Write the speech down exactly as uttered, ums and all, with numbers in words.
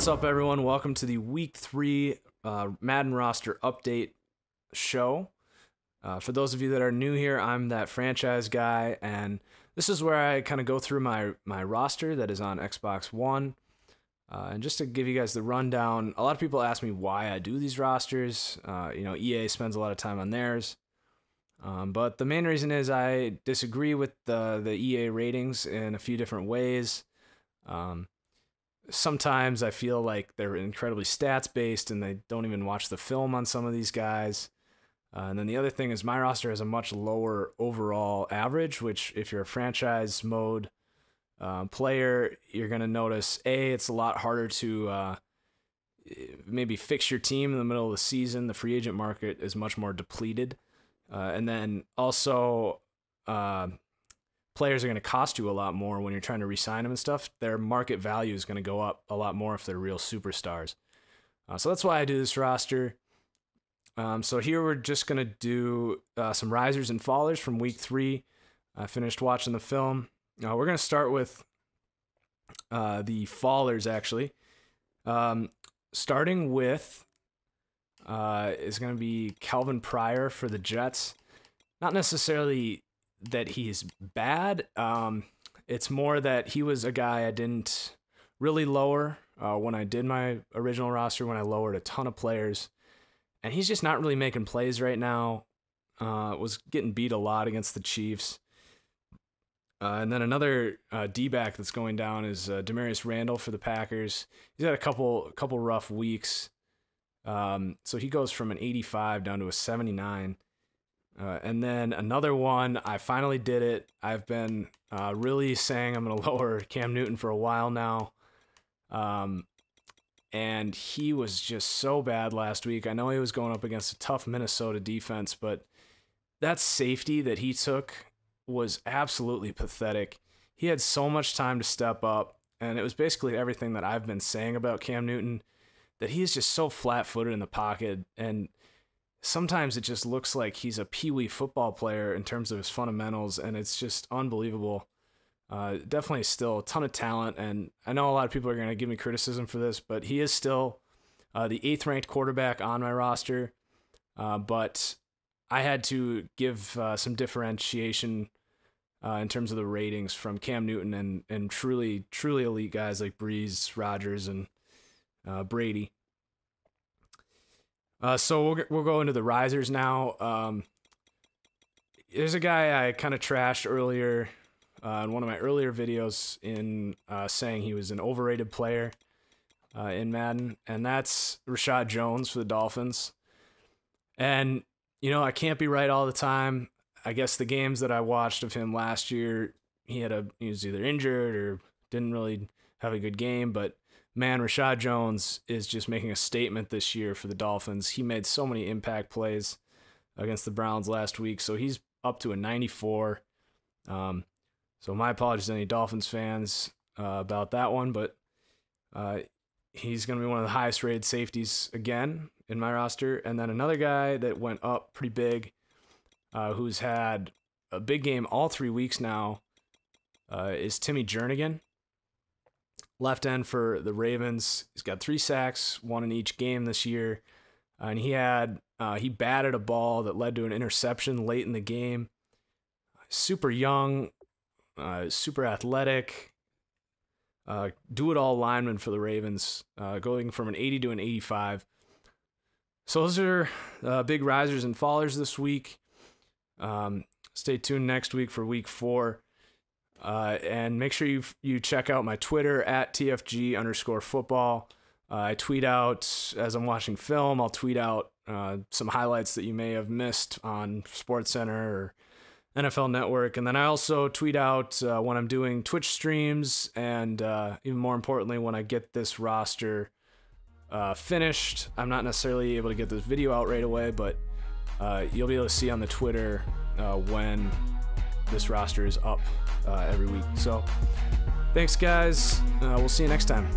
What's up, everyone? Welcome to the week three uh, Madden roster update show. Uh, for those of you that are new here, I'm That Franchise Guy, and this is where I kind of go through my, my roster that is on Xbox One. Uh, and just to give you guys the rundown, a lot of people ask me why I do these rosters. Uh, you know, E A spends a lot of time on theirs. Um, but the main reason is I disagree with the, the E A ratings in a few different ways. Um, Sometimes I feel like they're incredibly stats-based and they don't even watch the film on some of these guys. Uh, and then the other thing is my roster has a much lower overall average, which if you're a franchise mode uh, player, you're going to notice, A, it's a lot harder to uh, maybe fix your team in the middle of the season. The free agent market is much more depleted. Uh, and then also... Uh, Players are going to cost you a lot more when you're trying to re-sign them and stuff. Their market value is going to go up a lot more if they're real superstars. Uh, so that's why I do this roster. Um, so here we're just going to do uh, some risers and fallers from week three. I finished watching the film. Uh, we're going to start with uh, the fallers, actually. Um, starting with uh, is going to be Calvin Pryor for the Jets. Not necessarily that he's bad. Um, it's more that he was a guy I didn't really lower uh, when I did my original roster, when I lowered a ton of players. And he's just not really making plays right now. Uh, was getting beat a lot against the Chiefs. Uh, and then another uh, D-back that's going down is uh, Demarius Randall for the Packers. He's had a couple couple rough weeks. Um, so he goes from an eighty-five down to a seventy-nine. Uh, and then another one, I finally did it. I've been uh, really saying I'm going to lower Cam Newton for a while now. Um, and he was just so bad last week. I know he was going up against a tough Minnesota defense, but that safety that he took was absolutely pathetic. He had so much time to step up, and it was basically everything that I've been saying about Cam Newton, that he is just so flat-footed in the pocket, and sometimes it just looks like he's a peewee football player in terms of his fundamentals, and it's just unbelievable. Uh, definitely still a ton of talent, and I know a lot of people are going to give me criticism for this, but he is still uh, the eighth-ranked quarterback on my roster. Uh, but I had to give uh, some differentiation uh, in terms of the ratings from Cam Newton and, and truly, truly elite guys like Breeze, Rodgers, and uh, Brady. Uh, so we'll, we'll go into the risers now. Um, there's a guy I kind of trashed earlier uh, in one of my earlier videos in uh, saying he was an overrated player uh, in Madden, and that's Rashad Jones for the Dolphins. And, you know, I can't be right all the time. I guess the games that I watched of him last year, he had a he was either injured or didn't really have a good game, but man, Rashad Jones is just making a statement this year for the Dolphins. He made so many impact plays against the Browns last week, so he's up to a ninety-four. Um, so my apologies to any Dolphins fans uh, about that one, but uh, he's going to be one of the highest-rated safeties again in my roster. And then another guy that went up pretty big, uh, who's had a big game all three weeks now, uh, is Timmy Jernigan. Left end for the Ravens. He's got three sacks, one in each game this year. And he had uh, he batted a ball that led to an interception late in the game. Super young, uh, super athletic, uh, do-it-all lineman for the Ravens, uh, going from an eighty to an eighty-five. So those are uh, big risers and fallers this week. Um, stay tuned next week for week four. Uh, and make sure you you check out my Twitter at TFG underscore football. Uh, I tweet out as I'm watching film. I'll tweet out uh, some highlights that you may have missed on SportsCenter or N F L Network. And then I also tweet out uh, when I'm doing Twitch streams and uh, even more importantly, when I get this roster uh, finished. I'm not necessarily able to get this video out right away, but uh, you'll be able to see on the Twitter uh, when this roster is up uh, every week. So thanks guys, uh, we'll see you next time.